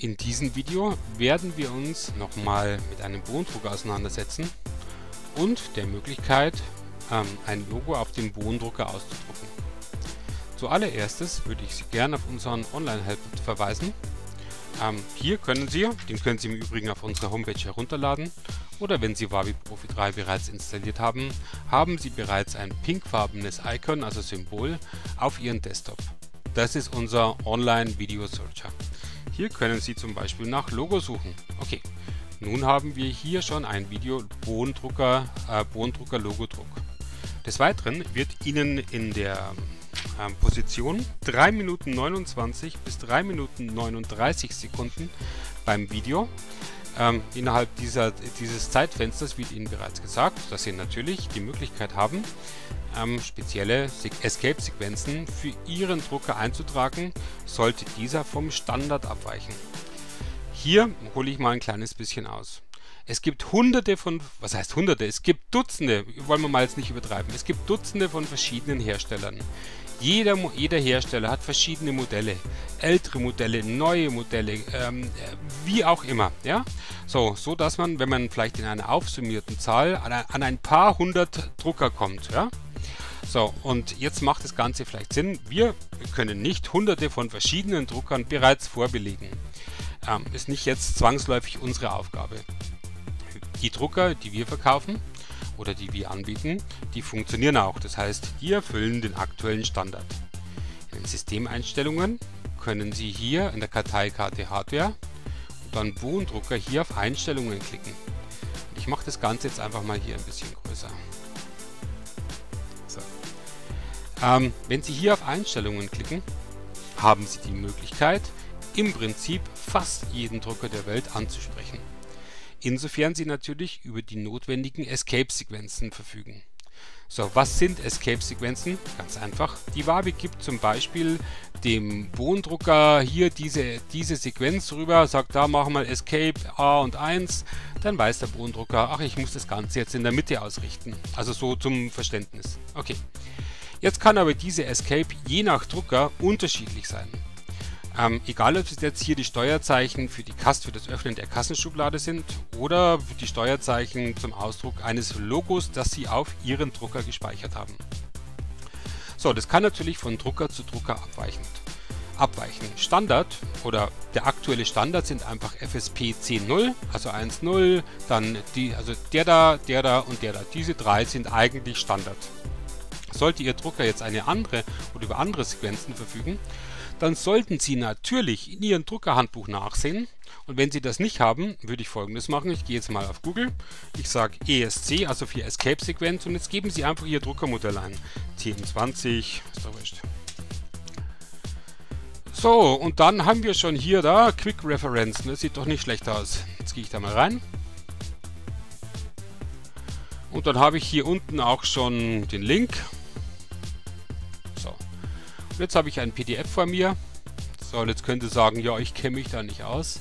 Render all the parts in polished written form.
In diesem Video werden wir uns nochmal mit einem Bondrucker auseinandersetzen und der Möglichkeit, ein Logo auf dem Bondrucker auszudrucken. Zuallererstes würde ich Sie gerne auf unseren Online-Help verweisen. Hier können Sie im Übrigen auf unserer Homepage herunterladen, oder wenn Sie WaWi Profi 3 bereits installiert haben, haben Sie bereits ein pinkfarbenes Icon, also Symbol, auf Ihren Desktop. Das ist unser Online-Video-Searcher. Hier können Sie zum Beispiel nach Logo suchen. Okay, nun haben wir hier schon ein Video Bondrucker-Logo-Druck. Des Weiteren wird Ihnen in der Position 3 Minuten 29 bis 3 Minuten 39 Sekunden beim Video. Innerhalb dieses Zeitfensters wird Ihnen bereits gesagt, dass Sie natürlich die Möglichkeit haben, spezielle Escape-Sequenzen für Ihren Drucker einzutragen, sollte dieser vom Standard abweichen. Hier hole ich mal ein kleines bisschen aus. Es gibt hunderte von, was heißt hunderte, es gibt Dutzende, wollen wir mal jetzt nicht übertreiben, es gibt Dutzende von verschiedenen Herstellern. Jeder Hersteller hat verschiedene Modelle, ältere Modelle, neue Modelle, wie auch immer. Ja? So dass man, wenn man vielleicht in einer aufsummierten Zahl an ein paar hundert Drucker kommt. Ja? So, und jetzt macht das Ganze vielleicht Sinn, wir können nicht hunderte von verschiedenen Druckern bereits vorbelegen. Ist nicht jetzt zwangsläufig unsere Aufgabe. Die Drucker, die wir verkaufen oder die wir anbieten, die funktionieren auch. Das heißt, die erfüllen den aktuellen Standard. In den Systemeinstellungen können Sie hier in der Karteikarte Hardware und dann Bondrucker hier auf Einstellungen klicken. Und ich mache das Ganze jetzt einfach mal hier ein bisschen größer. So. Wenn Sie hier auf Einstellungen klicken, haben Sie die Möglichkeit, im Prinzip fast jeden Drucker der Welt anzusprechen. Insofern Sie natürlich über die notwendigen Escape-Sequenzen verfügen. So, was sind Escape-Sequenzen? Ganz einfach. Die WaWi gibt zum Beispiel dem Bondrucker hier diese Sequenz rüber, sagt da, machen wir Escape A und 1, dann weiß der Bondrucker, ach, ich muss das Ganze jetzt in der Mitte ausrichten. Also so zum Verständnis. Okay. Jetzt kann aber diese Escape je nach Drucker unterschiedlich sein. Egal, ob es jetzt hier die Steuerzeichen für das Öffnen der Kassenschublade sind oder die Steuerzeichen zum Ausdruck eines Logos, das Sie auf Ihren Drucker gespeichert haben. So, das kann natürlich von Drucker zu Drucker abweichen. Standard oder der aktuelle Standard sind einfach FSP 10.0, also 1.0, dann der da und der da. Diese drei sind eigentlich Standard. Sollte Ihr Drucker jetzt eine andere oder über andere Sequenzen verfügen, dann sollten Sie natürlich in Ihrem Druckerhandbuch nachsehen. Und wenn Sie das nicht haben, würde ich Folgendes machen. Ich gehe jetzt mal auf Google. Ich sage ESC, also für Escape-Sequenz. Und jetzt geben Sie einfach Ihr Druckermodell ein. TM20, ist doch wurscht. So, und dann haben wir schon hier da Quick Reference. Das sieht doch nicht schlecht aus. Jetzt gehe ich da mal rein. Und dann habe ich hier unten auch schon den Link. Jetzt habe ich ein PDF vor mir. So, und jetzt könnte ich sagen, ja, ich kenne mich da nicht aus.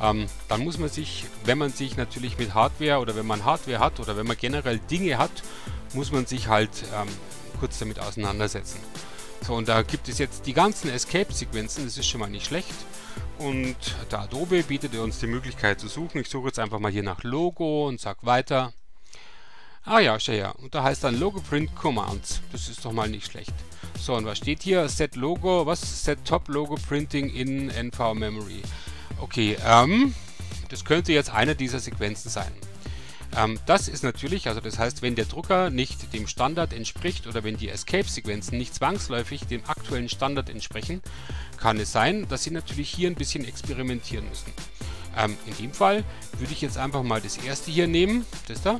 Dann muss man sich, wenn man sich natürlich mit Hardware oder wenn man Hardware hat oder wenn man generell Dinge hat, muss man sich halt kurz damit auseinandersetzen. So, und da gibt es jetzt die ganzen Escape-Sequenzen, das ist schon mal nicht schlecht. Und der Adobe bietet uns die Möglichkeit zu suchen. Ich suche jetzt einfach mal hier nach Logo und sage weiter. Ah ja, schau her. Und da heißt dann Logo Print Commands. Das ist doch mal nicht schlecht. So, und was steht hier? Set Logo, was? Set Top Logo Printing in NV Memory. Okay, das könnte jetzt eine dieser Sequenzen sein. Das ist natürlich, also das heißt, wenn der Drucker nicht dem Standard entspricht oder wenn die Escape-Sequenzen nicht zwangsläufig dem aktuellen Standard entsprechen, kann es sein, dass Sie natürlich hier ein bisschen experimentieren müssen. In dem Fall würde ich jetzt einfach mal das erste hier nehmen, das da,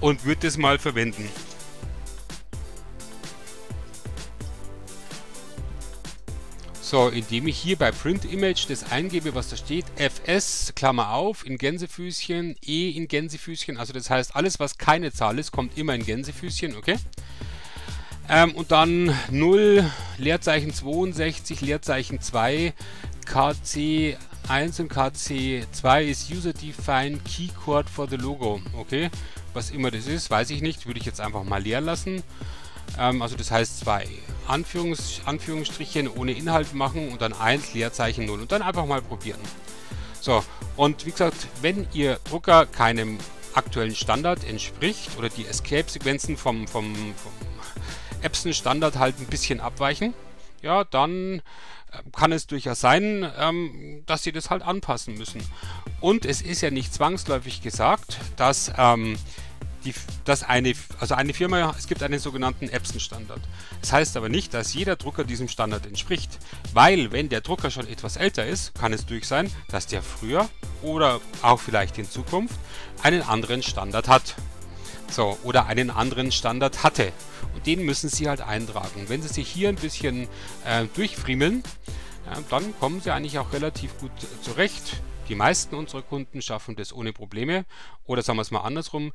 und würde das mal verwenden. So, indem ich hier bei Print Image das eingebe, was da steht, FS, Klammer auf, in Gänsefüßchen, E in Gänsefüßchen, also das heißt, alles, was keine Zahl ist, kommt immer in Gänsefüßchen, okay? Und dann 0, Leerzeichen 62, Leerzeichen 2, KC 1 und KC 2 ist User Defined Keycord for the Logo, okay? Was immer das ist, weiß ich nicht, würde ich jetzt einfach mal leer lassen. Also das heißt 2. Anführungsstrichen ohne Inhalt machen und dann 1, Leerzeichen 0 und dann einfach mal probieren. So, und wie gesagt, wenn Ihr Drucker keinem aktuellen Standard entspricht oder die Escape-Sequenzen vom Epson-Standard halt ein bisschen abweichen, ja, dann kann es durchaus sein, dass Sie das halt anpassen müssen. Und es ist ja nicht zwangsläufig gesagt, dass eine Firma, es gibt einen sogenannten Epson-Standard. Das heißt aber nicht, dass jeder Drucker diesem Standard entspricht, weil wenn der Drucker schon etwas älter ist, kann es durch sein, dass der früher oder auch vielleicht in Zukunft einen anderen Standard hat. So, oder einen anderen Standard hatte. Und den müssen Sie halt eintragen. Wenn Sie sich hier ein bisschen durchfriemeln, dann kommen Sie eigentlich auch relativ gut zurecht. Die meisten unserer Kunden schaffen das ohne Probleme. Oder sagen wir es mal andersrum.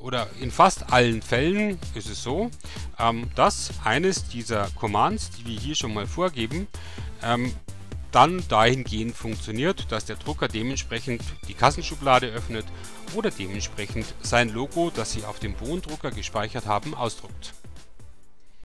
Oder in fast allen Fällen ist es so, dass eines dieser Commands, die wir hier schon mal vorgeben, dann dahingehend funktioniert, dass der Drucker dementsprechend die Kassenschublade öffnet oder dementsprechend sein Logo, das Sie auf dem Bondrucker gespeichert haben, ausdruckt.